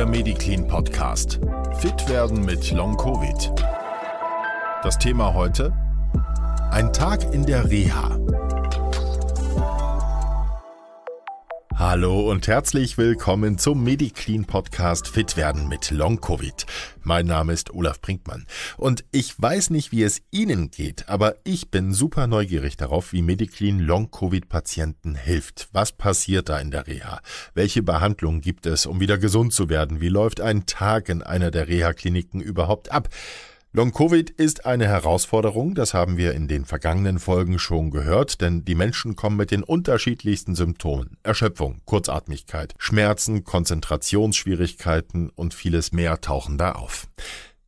Der MEDICLIN Podcast. Fit werden mit Long Covid. Das Thema heute: Ein Tag in der Reha. Hallo und herzlich willkommen zum MEDICLIN Podcast Fit werden mit Long Covid. Mein Name ist Olaf Brinkmann und ich weiß nicht, wie es Ihnen geht, aber ich bin super neugierig darauf, wie MEDICLIN Long Covid Patienten hilft. Was passiert da in der Reha? Welche Behandlungen gibt es, um wieder gesund zu werden? Wie läuft ein Tag in einer der Reha-Kliniken überhaupt ab? Long-Covid ist eine Herausforderung, das haben wir in den vergangenen Folgen schon gehört, denn die Menschen kommen mit den unterschiedlichsten Symptomen. Erschöpfung, Kurzatmigkeit, Schmerzen, Konzentrationsschwierigkeiten und vieles mehr tauchen da auf.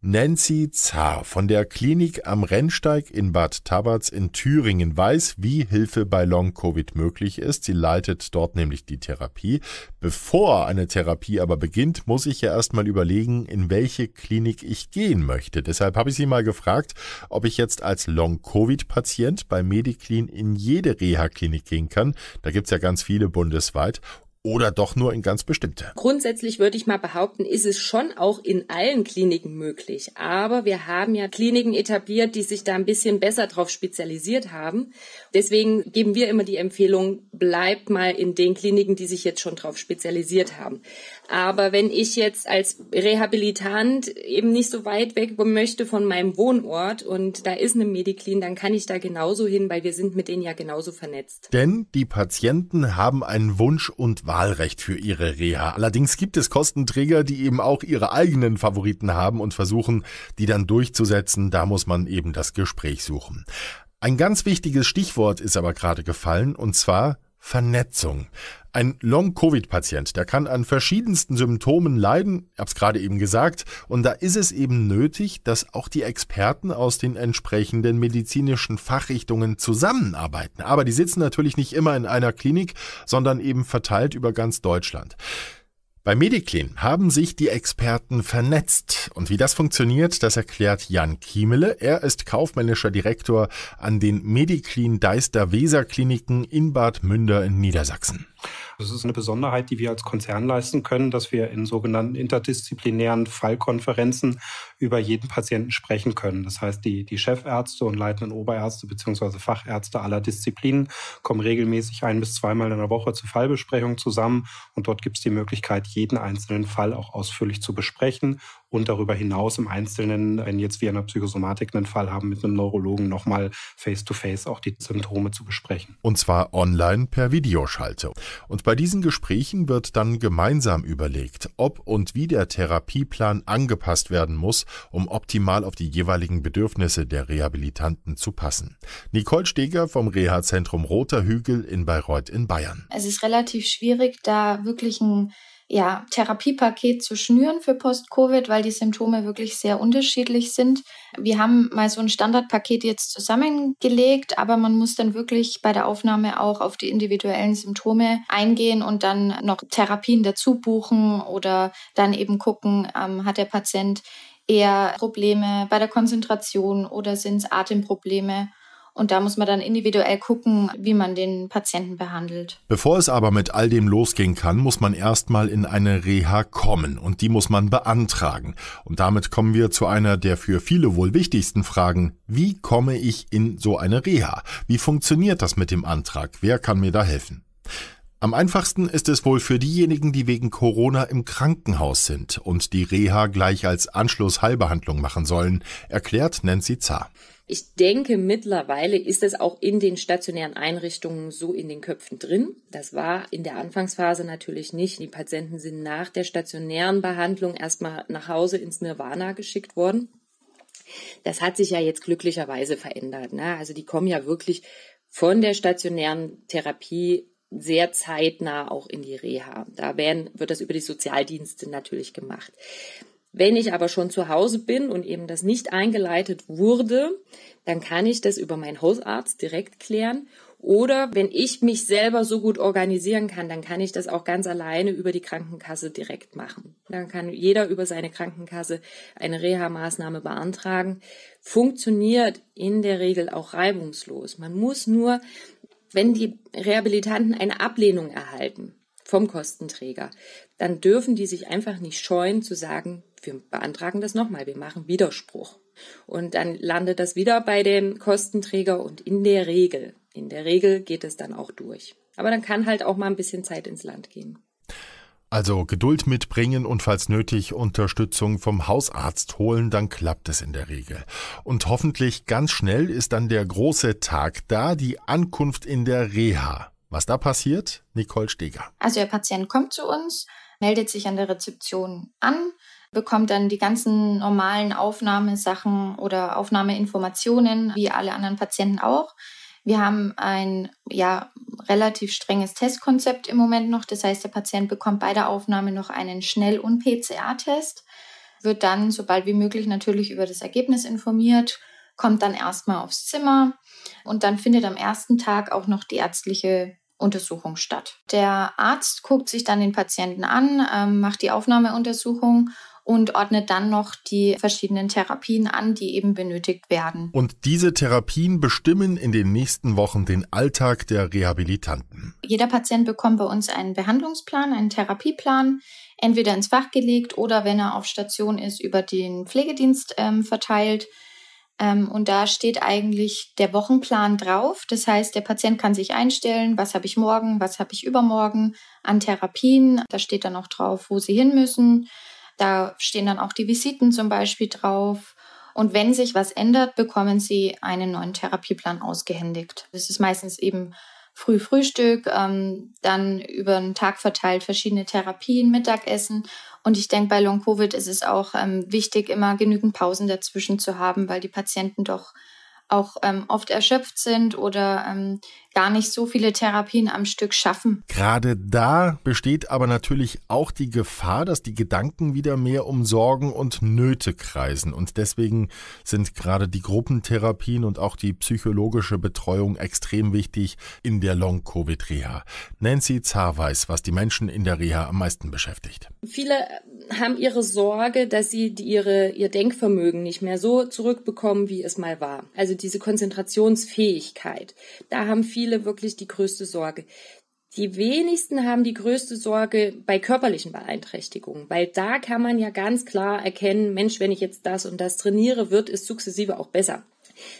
Nancy Zaar von der Klinik am Rennsteig in Bad Tabatz in Thüringen weiß, wie Hilfe bei Long-Covid möglich ist. Sie leitet dort nämlich die Therapie. Bevor eine Therapie aber beginnt, muss ich ja erstmal überlegen, in welche Klinik ich gehen möchte. Deshalb habe ich sie mal gefragt, ob ich jetzt als Long-Covid-Patient bei MEDICLIN in jede Reha-Klinik gehen kann. Da gibt es ja ganz viele bundesweit. Oder doch nur in ganz bestimmte? Grundsätzlich würde ich mal behaupten, ist es schon auch in allen Kliniken möglich. Aber wir haben ja Kliniken etabliert, die sich da ein bisschen besser drauf spezialisiert haben. Deswegen geben wir immer die Empfehlung, bleibt mal in den Kliniken, die sich jetzt schon drauf spezialisiert haben. Aber wenn ich jetzt als Rehabilitant eben nicht so weit weg möchte von meinem Wohnort und da ist eine MEDICLIN, dann kann ich da genauso hin, weil wir sind mit denen ja genauso vernetzt. Denn die Patienten haben einen Wunsch und Wahlrecht für ihre Reha. Allerdings gibt es Kostenträger, die eben auch ihre eigenen Favoriten haben und versuchen, die dann durchzusetzen. Da muss man eben das Gespräch suchen. Ein ganz wichtiges Stichwort ist aber gerade gefallen, und zwar Vernetzung. Ein Long-Covid-Patient, der kann an verschiedensten Symptomen leiden, ich habe es gerade eben gesagt, und da ist es eben nötig, dass auch die Experten aus den entsprechenden medizinischen Fachrichtungen zusammenarbeiten. Aber die sitzen natürlich nicht immer in einer Klinik, sondern eben verteilt über ganz Deutschland. Bei MEDICLIN haben sich die Experten vernetzt. Und wie das funktioniert, das erklärt Jan Kiemele. Er ist kaufmännischer Direktor an den MEDICLIN Deister Weser Kliniken in Bad Münder in Niedersachsen. Das ist eine Besonderheit, die wir als Konzern leisten können, dass wir in sogenannten interdisziplinären Fallkonferenzen über jeden Patienten sprechen können. Das heißt, die Chefärzte und leitenden Oberärzte bzw. Fachärzte aller Disziplinen kommen regelmäßig 1- bis 2-mal in der Woche zur Fallbesprechung zusammen. Und dort gibt es die Möglichkeit, jeden einzelnen Fall auch ausführlich zu besprechen. Und darüber hinaus im Einzelnen, wenn jetzt wir in der Psychosomatik einen Fall haben, mit einem Neurologen nochmal face-to-face auch die Symptome zu besprechen. Und zwar online per Videoschalte. Und bei diesen Gesprächen wird dann gemeinsam überlegt, ob und wie der Therapieplan angepasst werden muss, um optimal auf die jeweiligen Bedürfnisse der Rehabilitanten zu passen. Nicole Steger vom Reha-Zentrum Roter Hügel in Bayreuth in Bayern. Es ist relativ schwierig, da wirklich ein Therapiepaket zu schnüren für Post-Covid, weil die Symptome wirklich sehr unterschiedlich sind. Wir haben mal so ein Standardpaket jetzt zusammengelegt, aber man muss dann wirklich bei der Aufnahme auch auf die individuellen Symptome eingehen und dann noch Therapien dazu buchen oder dann eben gucken, hat der Patient eher Probleme bei der Konzentration oder sind es Atemprobleme? Und da muss man dann individuell gucken, wie man den Patienten behandelt. Bevor es aber mit all dem losgehen kann, muss man erstmal in eine Reha kommen und die muss man beantragen. Und damit kommen wir zu einer der für viele wohl wichtigsten Fragen. Wie komme ich in so eine Reha? Wie funktioniert das mit dem Antrag? Wer kann mir da helfen? Am einfachsten ist es wohl für diejenigen, die wegen Corona im Krankenhaus sind und die Reha gleich als Anschlussheilbehandlung machen sollen, erklärt Nancy Zaar. Ich denke, mittlerweile ist es auch in den stationären Einrichtungen so in den Köpfen drin. Das war in der Anfangsphase natürlich nicht. Die Patienten sind nach der stationären Behandlung erstmal nach Hause ins Nirvana geschickt worden. Das hat sich ja jetzt glücklicherweise verändert, ne? Also die kommen ja wirklich von der stationären Therapie sehr zeitnah auch in die Reha. Da wird das über die Sozialdienste natürlich gemacht. Wenn ich aber schon zu Hause bin und eben das nicht eingeleitet wurde, dann kann ich das über meinen Hausarzt direkt klären. Oder wenn ich mich selber so gut organisieren kann, dann kann ich das auch ganz alleine über die Krankenkasse direkt machen. Dann kann jeder über seine Krankenkasse eine Reha-Maßnahme beantragen. Funktioniert in der Regel auch reibungslos. Man muss nur, wenn die Rehabilitanten eine Ablehnung erhalten vom Kostenträger, dann dürfen die sich einfach nicht scheuen zu sagen, wir beantragen das nochmal, wir machen Widerspruch. Und dann landet das wieder bei dem Kostenträger und in der Regel geht es dann auch durch. Aber dann kann halt auch mal ein bisschen Zeit ins Land gehen. Also Geduld mitbringen und falls nötig Unterstützung vom Hausarzt holen, dann klappt es in der Regel. Und hoffentlich ganz schnell ist dann der große Tag da, die Ankunft in der Reha. Was da passiert? Nicole Steger. Also der Patient kommt zu uns, meldet sich an der Rezeption an, bekommt dann die ganzen normalen Aufnahmesachen oder Aufnahmeinformationen, wie alle anderen Patienten auch. Wir haben ein relativ strenges Testkonzept im Moment noch. Das heißt, der Patient bekommt bei der Aufnahme noch einen Schnell- und PCR-Test, wird dann, sobald wie möglich, natürlich über das Ergebnis informiert, kommt dann erstmal aufs Zimmer und dann findet am ersten Tag auch noch die ärztliche Untersuchung statt. Der Arzt guckt sich dann den Patienten an, macht die Aufnahmeuntersuchung und ordnet dann noch die verschiedenen Therapien an, die eben benötigt werden. Und diese Therapien bestimmen in den nächsten Wochen den Alltag der Rehabilitanten. Jeder Patient bekommt bei uns einen Behandlungsplan, einen Therapieplan, entweder ins Fach gelegt oder, wenn er auf Station ist, über den Pflegedienst verteilt. Und da steht eigentlich der Wochenplan drauf. Das heißt, der Patient kann sich einstellen, was habe ich morgen, was habe ich übermorgen an Therapien. Da steht dann auch drauf, wo sie hin müssen. Da stehen dann auch die Visiten zum Beispiel drauf. Und wenn sich was ändert, bekommen Sie einen neuen Therapieplan ausgehändigt. Das ist meistens eben Frühfrühstück, dann über den Tag verteilt verschiedene Therapien, Mittagessen. Und ich denke, bei Long Covid ist es auch wichtig, immer genügend Pausen dazwischen zu haben, weil die Patienten doch auch oft erschöpft sind oder gar nicht so viele Therapien am Stück schaffen. Gerade da besteht aber natürlich auch die Gefahr, dass die Gedanken wieder mehr um Sorgen und Nöte kreisen. Und deswegen sind gerade die Gruppentherapien und auch die psychologische Betreuung extrem wichtig in der Long-Covid-Reha. Nancy Zaar weiß, was die Menschen in der Reha am meisten beschäftigt. Viele haben ihre Sorge, dass sie ihr Denkvermögen nicht mehr so zurückbekommen, wie es mal war. Also diese Konzentrationsfähigkeit, da haben viele wirklich die größte Sorge. Die wenigsten haben die größte Sorge bei körperlichen Beeinträchtigungen, weil da kann man ja ganz klar erkennen, Mensch, wenn ich jetzt das und das trainiere, wird es sukzessive auch besser.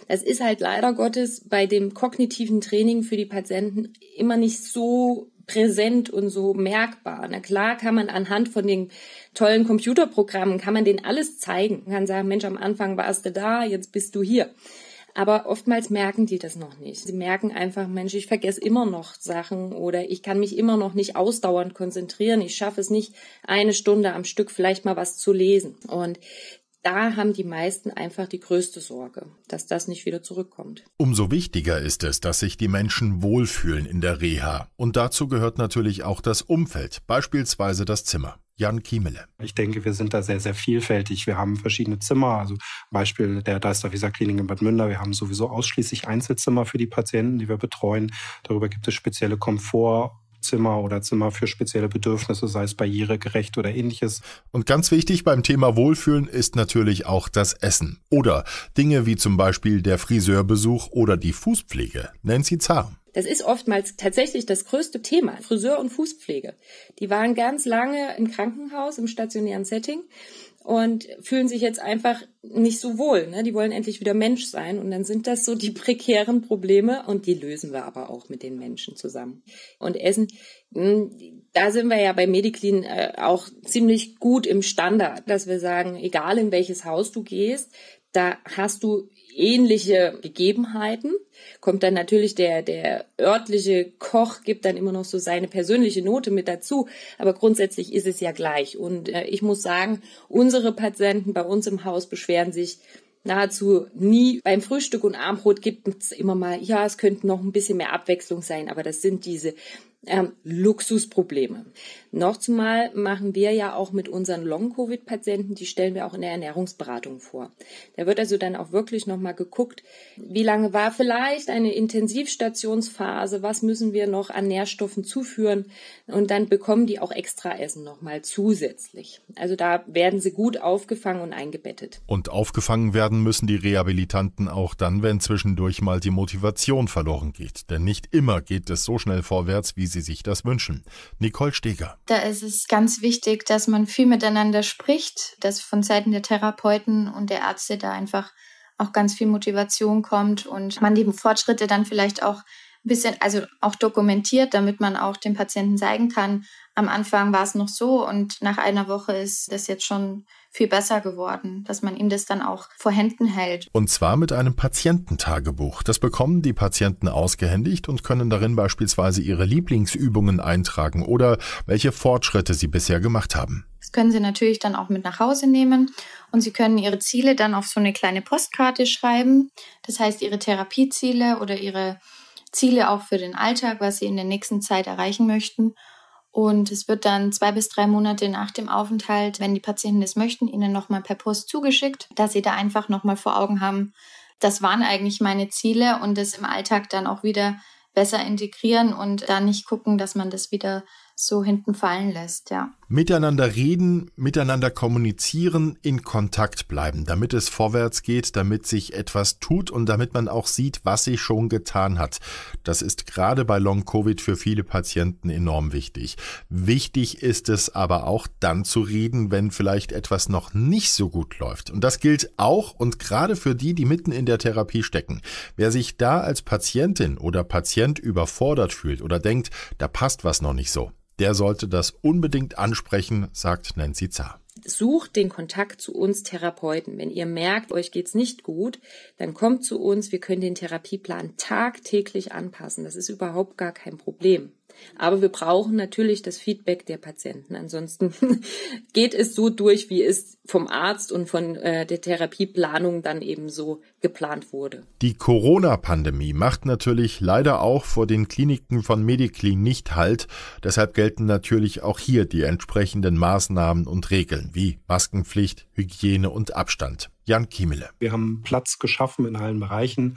Das ist halt leider Gottes bei dem kognitiven Training für die Patienten immer nicht so präsent und so merkbar. Na klar kann man anhand von den tollen Computerprogrammen, kann man denen alles zeigen. Man kann sagen, Mensch, am Anfang warst du da, jetzt bist du hier. Aber oftmals merken die das noch nicht. Sie merken einfach, Mensch, ich vergesse immer noch Sachen oder ich kann mich immer noch nicht ausdauernd konzentrieren. Ich schaffe es nicht, eine Stunde am Stück vielleicht mal was zu lesen. Und da haben die meisten einfach die größte Sorge, dass das nicht wieder zurückkommt. Umso wichtiger ist es, dass sich die Menschen wohlfühlen in der Reha. Und dazu gehört natürlich auch das Umfeld, beispielsweise das Zimmer. Jan Kiemele. Ich denke, wir sind da sehr, sehr vielfältig. Wir haben verschiedene Zimmer, also Beispiel der DeisterVisa-Klinik in Bad Münder. Wir haben sowieso ausschließlich Einzelzimmer für die Patienten, die wir betreuen. Darüber gibt es spezielle Komfortzimmer oder Zimmer für spezielle Bedürfnisse, sei es barrieregerecht oder ähnliches. Und ganz wichtig beim Thema Wohlfühlen ist natürlich auch das Essen. Oder Dinge wie zum Beispiel der Friseurbesuch oder die Fußpflege. Nancy Zaar. Das ist oftmals tatsächlich das größte Thema, Friseur und Fußpflege. Die waren ganz lange im Krankenhaus, im stationären Setting und fühlen sich jetzt einfach nicht so wohl. Ne? Die wollen endlich wieder Mensch sein und dann sind das so die prekären Probleme und die lösen wir aber auch mit den Menschen zusammen. Und Essen, da sind wir ja bei MEDICLIN auch ziemlich gut im Standard, dass wir sagen, egal in welches Haus du gehst, da hast du ähnliche Gegebenheiten, kommt dann natürlich der örtliche Koch, gibt dann immer noch so seine persönliche Note mit dazu, aber grundsätzlich ist es ja gleich. Und ich muss sagen, unsere Patienten bei uns im Haus beschweren sich nahezu nie. Beim Frühstück und Abendbrot gibt es immer mal, ja, es könnte noch ein bisschen mehr Abwechslung sein, aber das sind diese Luxusprobleme. Noch zumal machen wir ja auch mit unseren Long-Covid-Patienten, die stellen wir auch in der Ernährungsberatung vor. Da wird also dann auch wirklich nochmal geguckt, wie lange war vielleicht eine Intensivstationsphase, was müssen wir noch an Nährstoffen zuführen und dann bekommen die auch extra Essen nochmal zusätzlich. Also da werden sie gut aufgefangen und eingebettet. Und aufgefangen werden müssen die Rehabilitanten auch dann, wenn zwischendurch mal die Motivation verloren geht. Denn nicht immer geht es so schnell vorwärts, wie sie sich das wünschen. Nicole Steger. Da ist es ganz wichtig, dass man viel miteinander spricht, dass von Seiten der Therapeuten und der Ärzte da einfach auch ganz viel Motivation kommt und man die Fortschritte dann vielleicht auch ein bisschen, also auch dokumentiert, damit man auch dem Patienten zeigen kann, am Anfang war es noch so und nach einer Woche ist das jetzt schon viel besser geworden, dass man ihm das dann auch vor Händen hält. Und zwar mit einem Patiententagebuch. Das bekommen die Patienten ausgehändigt und können darin beispielsweise ihre Lieblingsübungen eintragen oder welche Fortschritte sie bisher gemacht haben. Das können sie natürlich dann auch mit nach Hause nehmen und sie können ihre Ziele dann auf so eine kleine Postkarte schreiben. Das heißt, ihre Therapieziele oder ihre Ziele auch für den Alltag, was sie in der nächsten Zeit erreichen möchten. Und es wird dann 2 bis 3 Monate nach dem Aufenthalt, wenn die Patienten das möchten, ihnen nochmal per Post zugeschickt, dass sie da einfach nochmal vor Augen haben, das waren eigentlich meine Ziele und das im Alltag dann auch wieder besser integrieren und da nicht gucken, dass man das wieder so hinten fallen lässt, ja. Miteinander reden, miteinander kommunizieren, in Kontakt bleiben, damit es vorwärts geht, damit sich etwas tut und damit man auch sieht, was sich schon getan hat. Das ist gerade bei Long Covid für viele Patienten enorm wichtig. Wichtig ist es aber auch dann zu reden, wenn vielleicht etwas noch nicht so gut läuft. Und das gilt auch und gerade für die, die mitten in der Therapie stecken. Wer sich da als Patientin oder Patient überfordert fühlt oder denkt, da passt was noch nicht so, der sollte das unbedingt ansprechen, sagt Nancy Zaar. Sucht den Kontakt zu uns Therapeuten. Wenn ihr merkt, euch geht's nicht gut, dann kommt zu uns. Wir können den Therapieplan tagtäglich anpassen. Das ist überhaupt gar kein Problem. Aber wir brauchen natürlich das Feedback der Patienten. Ansonsten geht es so durch, wie es vom Arzt und von der Therapieplanung dann eben so geplant wurde. Die Corona-Pandemie macht natürlich leider auch vor den Kliniken von MEDICLIN nicht Halt. Deshalb gelten natürlich auch hier die entsprechenden Maßnahmen und Regeln wie Maskenpflicht, Hygiene und Abstand. Jan Kiemele. Wir haben Platz geschaffen in allen Bereichen.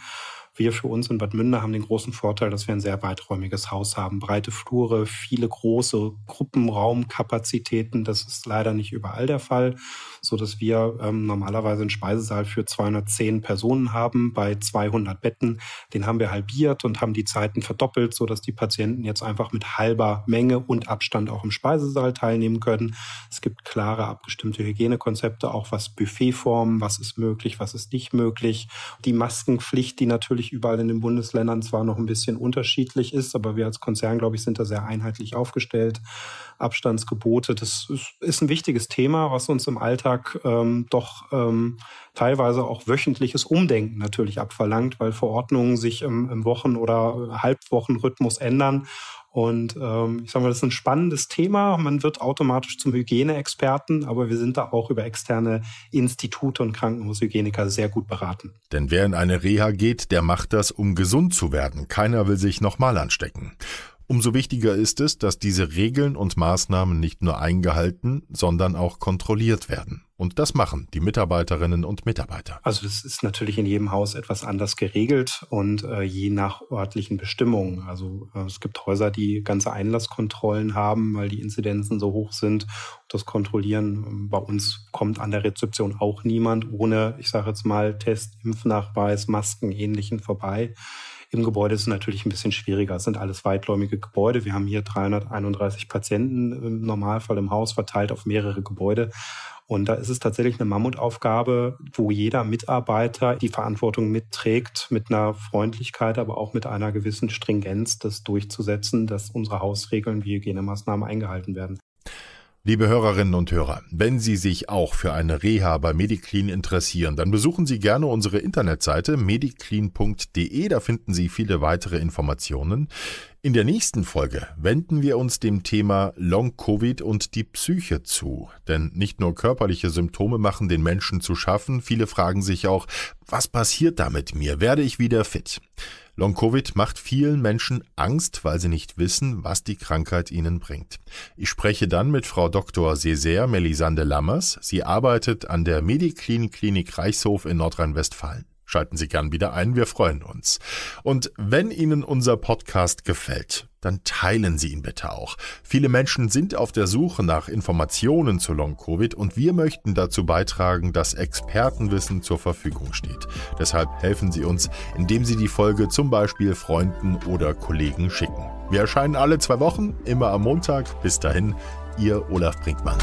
Wir für uns in Bad Münder haben den großen Vorteil, dass wir ein sehr weiträumiges Haus haben. Breite Flure, viele große Gruppenraumkapazitäten. Das ist leider nicht überall der Fall, sodass wir normalerweise einen Speisesaal für 210 Personen haben bei 200 Betten. Den haben wir halbiert und haben die Zeiten verdoppelt, sodass die Patienten jetzt einfach mit halber Menge und Abstand auch im Speisesaal teilnehmen können. Es gibt klare, abgestimmte Hygienekonzepte, auch was Buffetformen, was ist möglich, was ist nicht möglich. Die Maskenpflicht, die natürlich überall in den Bundesländern zwar noch ein bisschen unterschiedlich ist, aber wir als Konzern, glaube ich, sind da sehr einheitlich aufgestellt. Abstandsgebote, das ist ein wichtiges Thema, was uns im Alltag teilweise auch wöchentliches Umdenken natürlich abverlangt, weil Verordnungen sich im Wochen- oder Halbwochenrhythmus ändern. Und ich sage mal, das ist ein spannendes Thema. Man wird automatisch zum Hygieneexperten, aber wir sind da auch über externe Institute und Krankenhaushygieniker sehr gut beraten. Denn wer in eine Reha geht, der macht das, um gesund zu werden. Keiner will sich nochmal anstecken. Umso wichtiger ist es, dass diese Regeln und Maßnahmen nicht nur eingehalten, sondern auch kontrolliert werden. Und das machen die Mitarbeiterinnen und Mitarbeiter. Also das ist natürlich in jedem Haus etwas anders geregelt und je nach örtlichen Bestimmungen. Also es gibt Häuser, die ganze Einlasskontrollen haben, weil die Inzidenzen so hoch sind. Das Kontrollieren, bei uns kommt an der Rezeption auch niemand ohne, ich sage jetzt mal, Test, Impfnachweis, Masken, Ähnlichen vorbei. Im Gebäude ist es natürlich ein bisschen schwieriger. Es sind alles weitläumige Gebäude. Wir haben hier 331 Patienten im Normalfall im Haus, verteilt auf mehrere Gebäude. Und da ist es tatsächlich eine Mammutaufgabe, wo jeder Mitarbeiter die Verantwortung mitträgt, mit einer Freundlichkeit, aber auch mit einer gewissen Stringenz, das durchzusetzen, dass unsere Hausregeln wie Hygienemaßnahmen eingehalten werden. Liebe Hörerinnen und Hörer, wenn Sie sich auch für eine Reha bei MEDICLIN interessieren, dann besuchen Sie gerne unsere Internetseite mediclin.de, da finden Sie viele weitere Informationen. In der nächsten Folge wenden wir uns dem Thema Long-Covid und die Psyche zu. Denn nicht nur körperliche Symptome machen den Menschen zu schaffen, viele fragen sich auch, was passiert da mit mir? Werde ich wieder fit? Long-Covid macht vielen Menschen Angst, weil sie nicht wissen, was die Krankheit ihnen bringt. Ich spreche dann mit Frau Dr. Césaire Melisande Lammers. Sie arbeitet an der MEDICLIN Klinik Reichshof in Nordrhein-Westfalen. Schalten Sie gern wieder ein, wir freuen uns. Und wenn Ihnen unser Podcast gefällt, dann teilen Sie ihn bitte auch. Viele Menschen sind auf der Suche nach Informationen zu Long Covid und wir möchten dazu beitragen, dass Expertenwissen zur Verfügung steht. Deshalb helfen Sie uns, indem Sie die Folge zum Beispiel Freunden oder Kollegen schicken. Wir erscheinen alle 2 Wochen, immer am Montag. Bis dahin, Ihr Olaf Brinkmann.